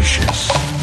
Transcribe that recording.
delicious.